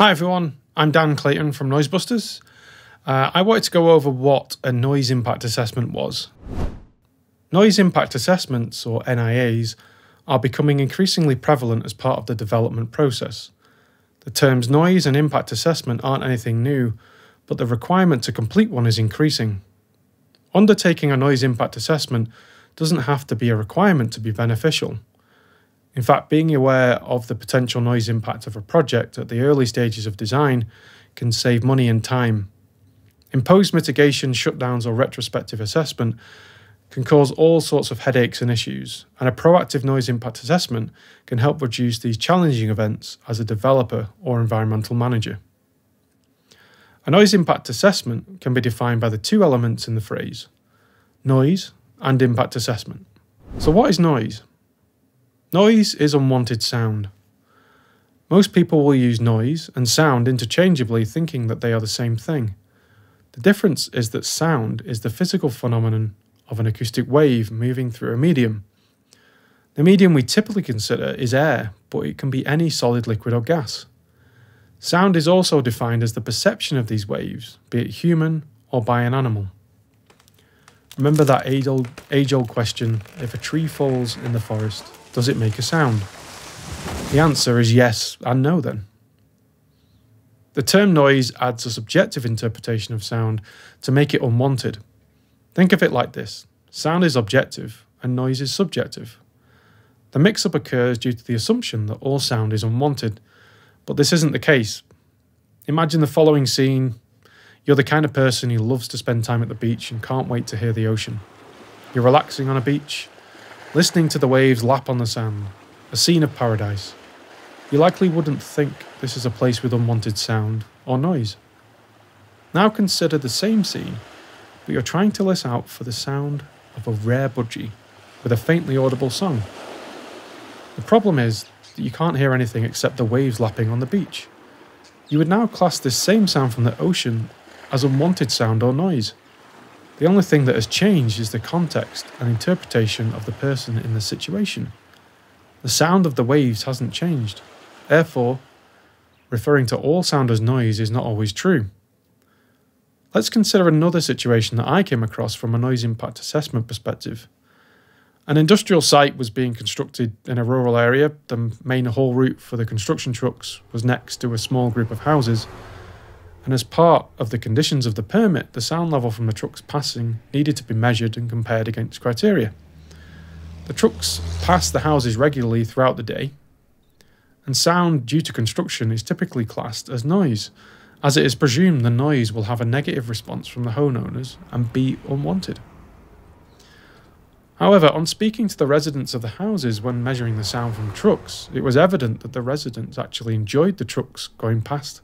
Hi everyone, I'm Dan Clayton from Noise Busters. I wanted to go over what a noise impact assessment was. Noise impact assessments, or NIAs, are becoming increasingly prevalent as part of the development process. The terms noise and impact assessment aren't anything new, but the requirement to complete one is increasing. Undertaking a noise impact assessment doesn't have to be a requirement to be beneficial. In fact, being aware of the potential noise impact of a project at the early stages of design can save money and time. Imposed mitigation, shutdowns, or retrospective assessment can cause all sorts of headaches and issues, and a proactive noise impact assessment can help reduce these challenging events as a developer or environmental manager. A noise impact assessment can be defined by the two elements in the phrase, noise and impact assessment. So what is noise? Noise is unwanted sound. Most people will use noise and sound interchangeably, thinking that they are the same thing. The difference is that sound is the physical phenomenon of an acoustic wave moving through a medium. The medium we typically consider is air, but it can be any solid, liquid or gas. Sound is also defined as the perception of these waves, be it human or by an animal. Remember that age-old question, if a tree falls in the forest, does it make a sound? The answer is yes and no then. The term noise adds a subjective interpretation of sound to make it unwanted. Think of it like this, sound is objective and noise is subjective. The mix-up occurs due to the assumption that all sound is unwanted, but this isn't the case. Imagine the following scene. You're the kind of person who loves to spend time at the beach and can't wait to hear the ocean. You're relaxing on a beach, listening to the waves lap on the sand, a scene of paradise. You likely wouldn't think this is a place with unwanted sound or noise. Now consider the same scene, but you're trying to listen out for the sound of a rare budgie with a faintly audible song. The problem is that you can't hear anything except the waves lapping on the beach. You would now class this same sound from the ocean as unwanted sound or noise. The only thing that has changed is the context and interpretation of the person in the situation. The sound of the waves hasn't changed. Therefore, referring to all sound as noise is not always true. Let's consider another situation that I came across from a noise impact assessment perspective. An industrial site was being constructed in a rural area. The main haul route for the construction trucks was next to a small group of houses. And as part of the conditions of the permit, the sound level from the trucks passing needed to be measured and compared against criteria. The trucks pass the houses regularly throughout the day, and sound due to construction is typically classed as noise, as it is presumed the noise will have a negative response from the homeowners and be unwanted. However, on speaking to the residents of the houses when measuring the sound from trucks, it was evident that the residents actually enjoyed the trucks going past.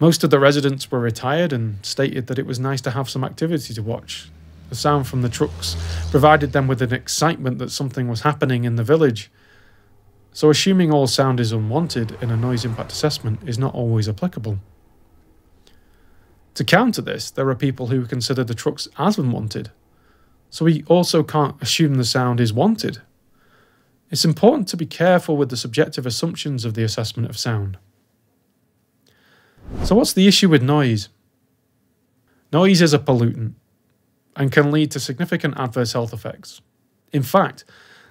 Most of the residents were retired and stated that it was nice to have some activity to watch. The sound from the trucks provided them with an excitement that something was happening in the village. So assuming all sound is unwanted in a noise impact assessment is not always applicable. To counter this, there are people who consider the trucks as unwanted. So we also can't assume the sound is wanted. It's important to be careful with the subjective assumptions of the assessment of sound. So what's the issue with noise? Noise is a pollutant and can lead to significant adverse health effects. In fact,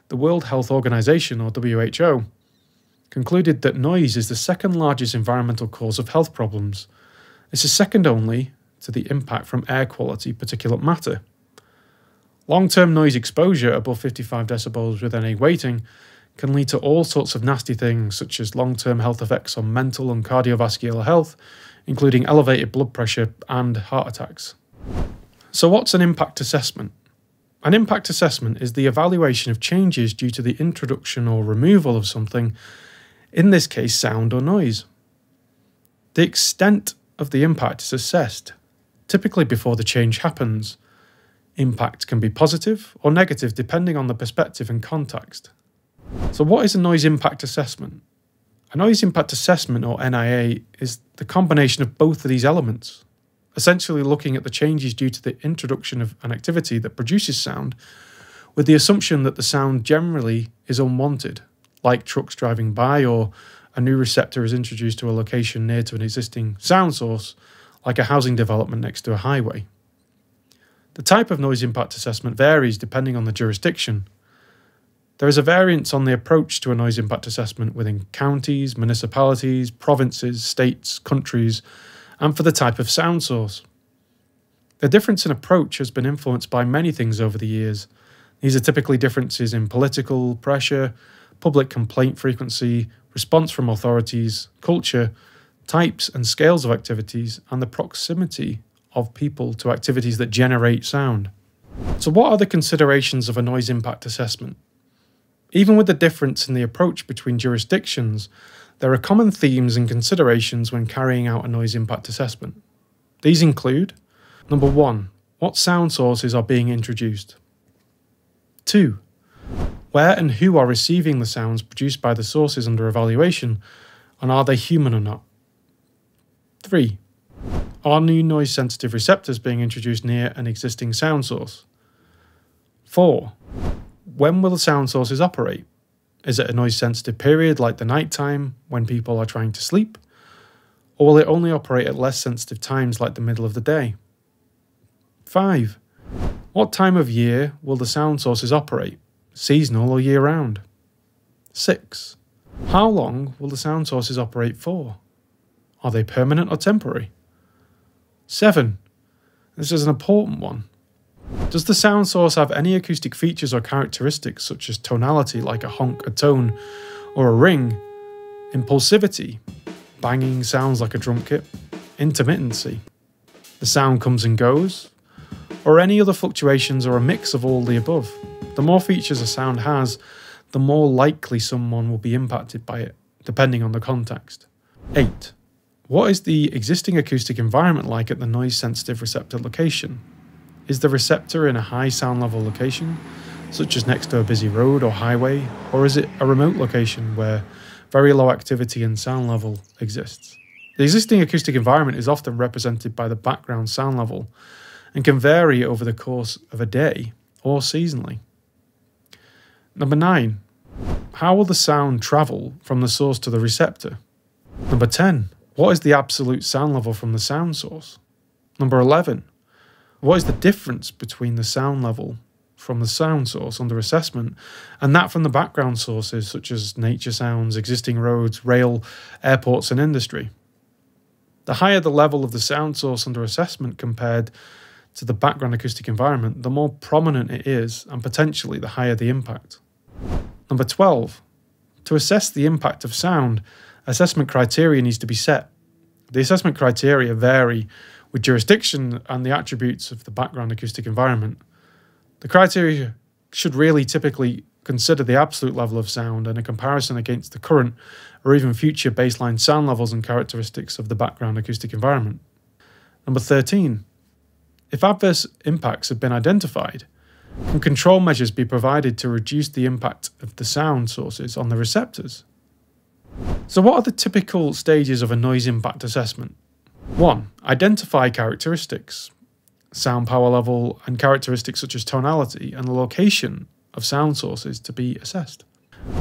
the World Health Organization, or WHO, concluded that noise is the second largest environmental cause of health problems. This is second only to the impact from air quality particulate matter. Long-term noise exposure above 55 decibels with NA weighting can lead to all sorts of nasty things, such as long-term health effects on mental and cardiovascular health, including elevated blood pressure and heart attacks. So what's an impact assessment? An impact assessment is the evaluation of changes due to the introduction or removal of something, in this case sound or noise. The extent of the impact is assessed, typically before the change happens. Impact can be positive or negative depending on the perspective and context. So what is a noise impact assessment? A noise impact assessment, or NIA, is the combination of both of these elements, essentially looking at the changes due to the introduction of an activity that produces sound, with the assumption that the sound generally is unwanted, like trucks driving by or a new receptor is introduced to a location near to an existing sound source, like a housing development next to a highway. The type of noise impact assessment varies depending on the jurisdiction. There is a variance on the approach to a noise impact assessment within counties, municipalities, provinces, states, countries, and for the type of sound source. The difference in approach has been influenced by many things over the years. These are typically differences in political pressure, public complaint frequency, response from authorities, culture, types and scales of activities, and the proximity of people to activities that generate sound. So what are the considerations of a noise impact assessment? Even with the difference in the approach between jurisdictions, there are common themes and considerations when carrying out a noise impact assessment. These include: number 1, what sound sources are being introduced? 2, where and who are receiving the sounds produced by the sources under evaluation, and are they human or not? 3, are new noise-sensitive receptors being introduced near an existing sound source? 4, when will the sound sources operate? Is it a noise-sensitive period like the night time when people are trying to sleep? Or will it only operate at less sensitive times like the middle of the day? 5, what time of year will the sound sources operate? Seasonal or year-round? 6, how long will the sound sources operate for? Are they permanent or temporary? 7, this is an important one. Does the sound source have any acoustic features or characteristics such as tonality like a honk, a tone, or a ring, impulsivity, banging sounds like a drum kit, intermittency, the sound comes and goes, or any other fluctuations or a mix of all the above? The more features a sound has, the more likely someone will be impacted by it, depending on the context. 8. What is the existing acoustic environment like at the noise-sensitive receptor location? Is the receptor in a high sound level location, such as next to a busy road or highway, or is it a remote location where very low activity and sound level exists? The existing acoustic environment is often represented by the background sound level and can vary over the course of a day or seasonally. Number 9, how will the sound travel from the source to the receptor? Number 10, what is the absolute sound level from the sound source? Number 11, what is the difference between the sound level from the sound source under assessment and that from the background sources such as nature sounds, existing roads, rail, airports and industry? The higher the level of the sound source under assessment compared to the background acoustic environment, the more prominent it is and potentially the higher the impact. Number 12, to assess the impact of sound, assessment criteria needs to be set. The assessment criteria vary with jurisdiction and the attributes of the background acoustic environment. The criteria should really typically consider the absolute level of sound and a comparison against the current or even future baseline sound levels and characteristics of the background acoustic environment. Number 13, if adverse impacts have been identified, can control measures be provided to reduce the impact of the sound sources on the receptors? So what are the typical stages of a noise impact assessment? 1. Identify characteristics, sound power level and characteristics such as tonality and the location of sound sources to be assessed.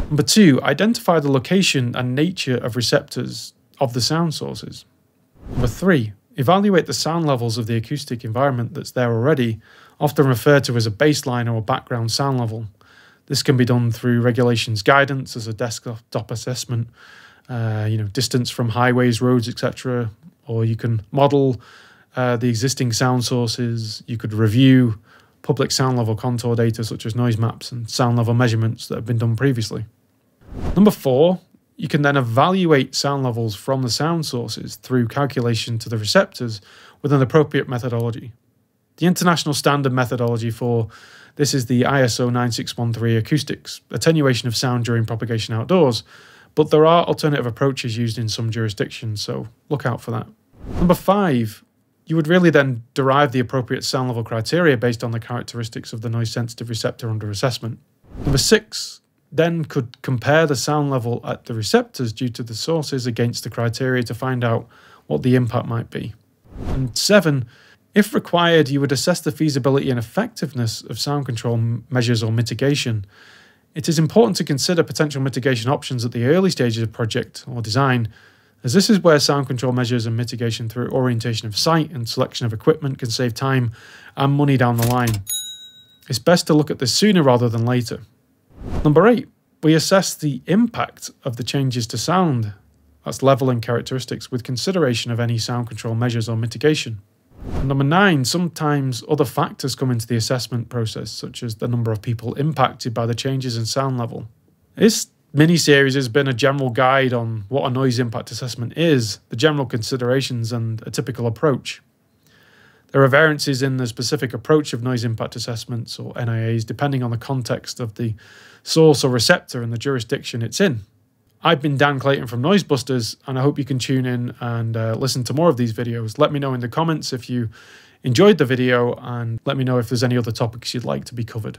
Number 2. Identify the location and nature of receptors of the sound sources. Number 3. Evaluate the sound levels of the acoustic environment that's there already, often referred to as a baseline or a background sound level. This can be done through regulations guidance as a desktop assessment, distance from highways, roads, etc. Or you can model the existing sound sources. You could review public sound level contour data such as noise maps and sound level measurements that have been done previously. Number 4, you can then evaluate sound levels from the sound sources through calculation to the receptors with an appropriate methodology. The international standard methodology for this is the ISO 9613 acoustics, attenuation of sound during propagation outdoors, but there are alternative approaches used in some jurisdictions, so look out for that. Number 5, you would really then derive the appropriate sound level criteria based on the characteristics of the noise-sensitive receptor under assessment. Number 6, then could compare the sound level at the receptors due to the sources against the criteria to find out what the impact might be. And 7, if required, you would assess the feasibility and effectiveness of sound control measures or mitigation. It is important to consider potential mitigation options at the early stages of project or design, as this is where sound control measures and mitigation through orientation of site and selection of equipment can save time and money down the line. It's best to look at this sooner rather than later. Number 8, we assess the impact of the changes to sound, that's level and characteristics, with consideration of any sound control measures or mitigation. And number 9, sometimes other factors come into the assessment process, such as the number of people impacted by the changes in sound level. This mini-series has been a general guide on what a noise impact assessment is, the general considerations and a typical approach. There are variances in the specific approach of noise impact assessments or NIAs depending on the context of the source or receptor and the jurisdiction it's in. I've been Dan Clayton from Noise Busters, and I hope you can tune in and listen to more of these videos. Let me know in the comments if you enjoyed the video, and let me know if there's any other topics you'd like to be covered.